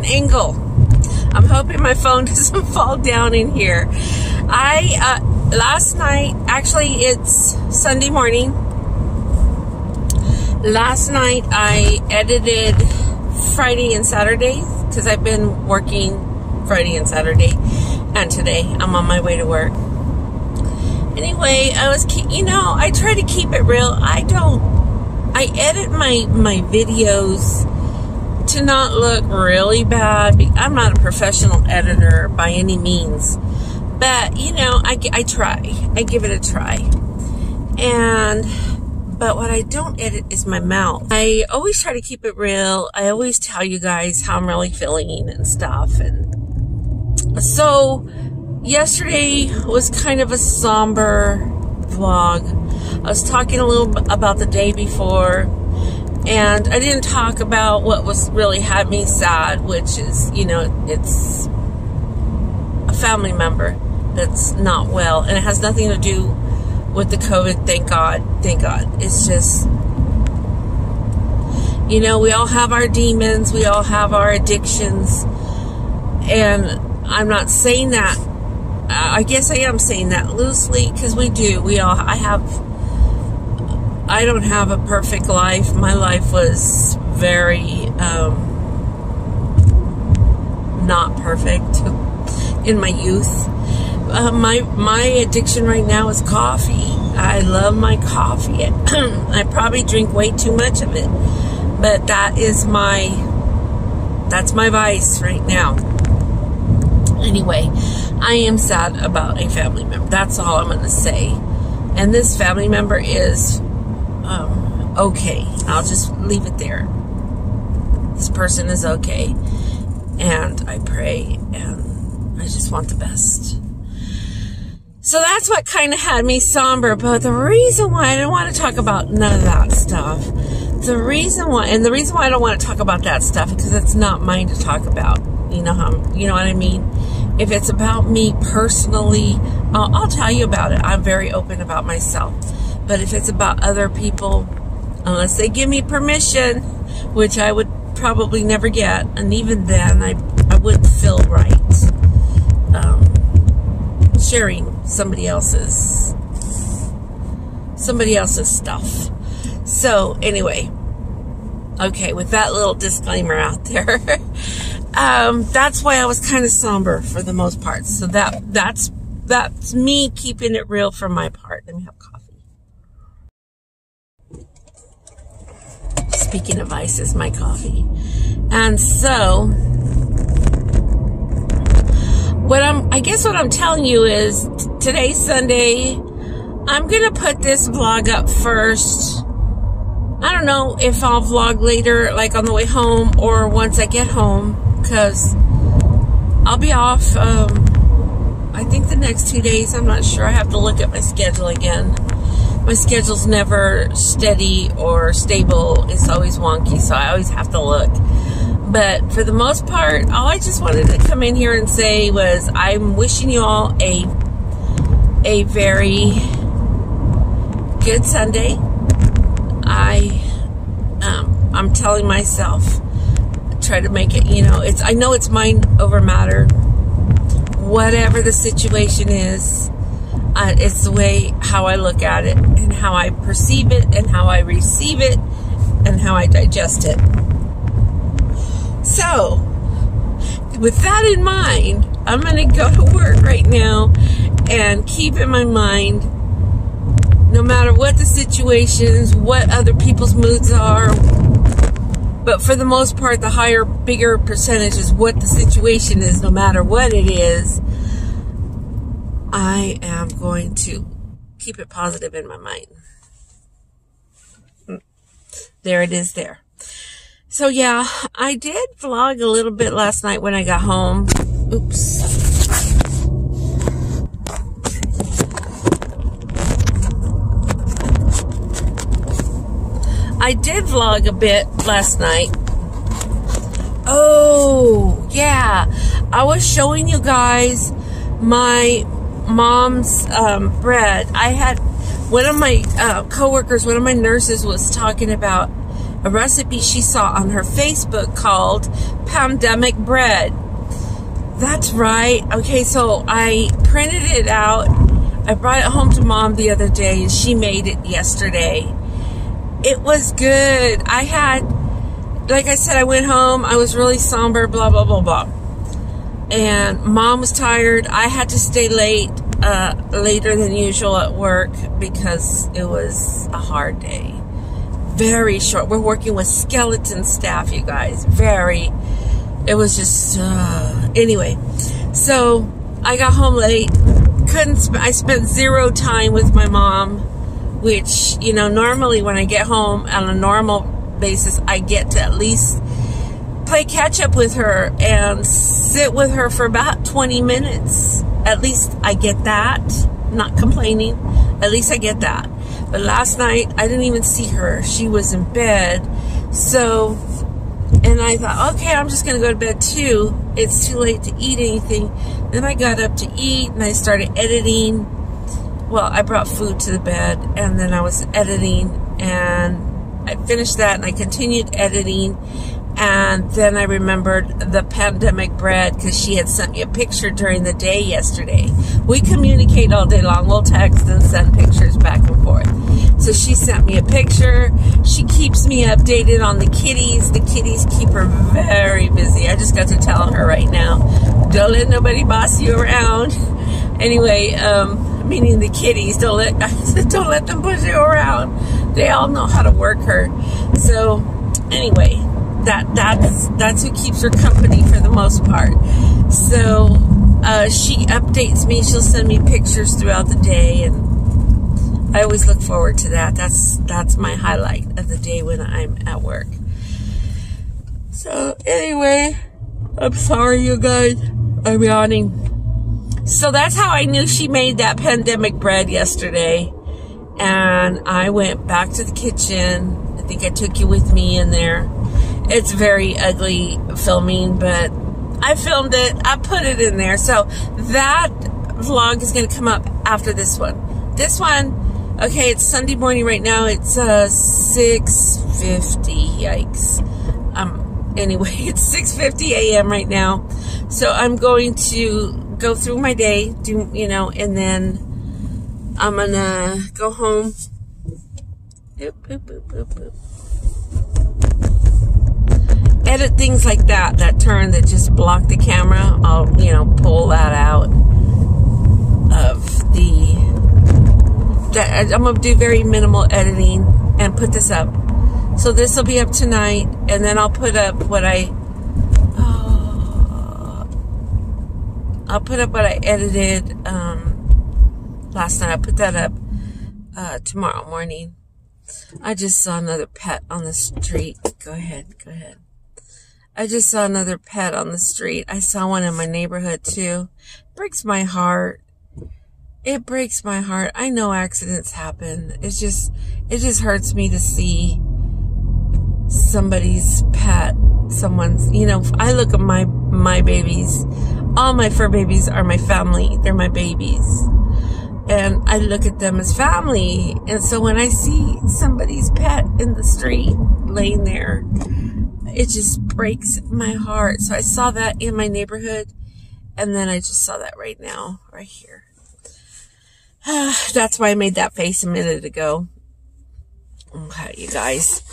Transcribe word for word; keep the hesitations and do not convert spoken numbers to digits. different angle. I'm hoping my phone doesn't fall down in here. I, uh, last night, actually it's Sunday morning. Last night I edited Friday and Saturday because I've been working Friday and Saturday, and today I'm on my way to work. Anyway, I was, you know, I try to keep it real. I don't, I edit my, my videos to not look really bad. I'm not a professional editor by any means, but you know, I, I try, I give it a try. And, but what I don't edit is my mouth. I always try to keep it real. I always tell you guys how I'm really feeling and stuff. And so yesterday was kind of a somber vlog. I was talking a little bit about the day before, and I didn't talk about what was really had me sad, which is, you know, it's a family member that's not well, and it has nothing to do with the COVID. Thank God, thank God. It's just, you know, we all have our demons, we all have our addictions, and I'm not saying that, I guess I am saying that loosely, because we do, we all, I have, I don't have a perfect life. My life was very, um, not perfect in my youth. Uh, my, my addiction right now is coffee. I love my coffee. I probably drink way too much of it, but that is my, that's my vice right now. Anyway, I am sad about a family member. That's all I'm going to say. And this family member is um, okay. I'll just leave it there. This person is okay. And I pray, and I just want the best. So that's what kind of had me somber. But the reason why I didn't want to talk about none of that stuff, the reason why, and the reason why I don't want to talk about that stuff, because it's not mine to talk about. You know how, you know what I mean? If it's about me personally, uh, I'll tell you about it. I'm very open about myself. But if it's about other people, unless they give me permission, which I would probably never get, and even then, I, I wouldn't feel right um, sharing somebody else's, somebody else's stuff. So, anyway, okay, with that little disclaimer out there, Um, that's why I was kind of somber for the most part. So that, that's, that's me keeping it real for my part. Let me have coffee. Speaking of ice, is my coffee. And so what I'm, I guess what I'm telling you is today's Sunday. I'm going to put this vlog up first. I don't know if I'll vlog later, like on the way home or once I get home. Because I'll be off, um, I think the next two days, I'm not sure. I have to look at my schedule again. My schedule's never steady or stable. It's always wonky, so I always have to look. But for the most part, all I just wanted to come in here and say was I'm wishing you all a, a very good Sunday. I, um, I'm telling myself, try to make it, you know, it's, I know it's mind over matter. Whatever the situation is, uh, it's the way how I look at it and how I perceive it and how I receive it and how I digest it. So with that in mind, I'm going to go to work right now and keep in my mind, no matter what the situations, what other people's moods are, but for the most part, the higher, bigger percentage is what the situation is, no matter what it is. I am going to keep it positive in my mind. There it is there. So yeah, I did vlog a little bit last night when I got home. Oops. I did vlog a bit last night. Oh, yeah. I was showing you guys my mom's um, bread. I had one of my uh, coworkers, one of my nurses was talking about a recipe she saw on her Facebook called Pandemic Bread. That's right. Okay, so I printed it out. I brought it home to Mom the other day, and she made it yesterday. It was good. I had, like I said, I went home. I was really somber, blah, blah, blah, blah. And Mom was tired. I had to stay late, uh, later than usual at work because it was a hard day. Very short. We're working with skeleton staff, you guys. Very. It was just, uh, anyway. So I got home late. Couldn't, sp I spent zero time with my mom, which, you know, normally when I get home on a normal basis, I get to at least play catch up with her and sit with her for about twenty minutes. At least I get that. Not complaining. At least I get that. But last night, I didn't even see her. She was in bed. So, and I thought, okay, I'm just going to go to bed too. It's too late to eat anything. Then I got up to eat, and I started editing. Well, I brought food to the bed, and then I was editing, and I finished that, and I continued editing. And then I remembered the pandemic bread because she had sent me a picture during the day yesterday. We communicate all day long. We'll text and send pictures back and forth. So she sent me a picture. She keeps me updated on the kitties. The kitties keep her very busy. I just got to tell her right now, don't let nobody boss you around. Anyway, um, meaning the kitties. Don't let, don't let them push you around. They all know how to work her. So anyway, that that's that's who keeps her company for the most part. So uh, she updates me. She'll send me pictures throughout the day, and I always look forward to that. That's that's my highlight of the day when I'm at work. So anyway, I'm sorry, you guys. I'm yawning. So that's how I knew she made that pandemic bread yesterday, and I went back to the kitchen. I think I took you with me in there. It's very ugly filming, but I filmed it. I put it in there. So that vlog is going to come up after this one. This one, okay, it's Sunday morning right now. It's uh, six fifty. Yikes. Um, anyway, it's six fifty a m right now. So I'm going to go through my day, do you know, and then I'm going to go home. Oop, oop, oop, oop, oop. Edit things like that, that turn that just blocked the camera. I'll, you know, pull that out of the, that, I'm going to do very minimal editing and put this up. So this will be up tonight, and then I'll put up what I, oh, I'll put up what I edited um, last night. I'll put that up uh, tomorrow morning. I just saw another pet on the street. Go ahead, go ahead. I just saw another pet on the street. I saw one in my neighborhood too. Breaks my heart. It breaks my heart. I know accidents happen. It's just, it just hurts me to see somebody's pet, someone's, you know, I look at my, my babies. All my fur babies are my family. They're my babies. And I look at them as family. And so when I see somebody's pet in the street laying there, it just breaks my heart. So I saw that in my neighborhood, and then I just saw that right now, right here. That's why I made that face a minute ago. Okay, you guys.